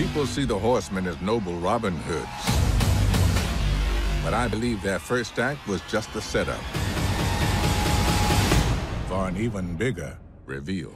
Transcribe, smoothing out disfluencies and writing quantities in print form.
People see the horsemen as noble Robin Hoods. But I believe their first act was just a setup for an even bigger reveal.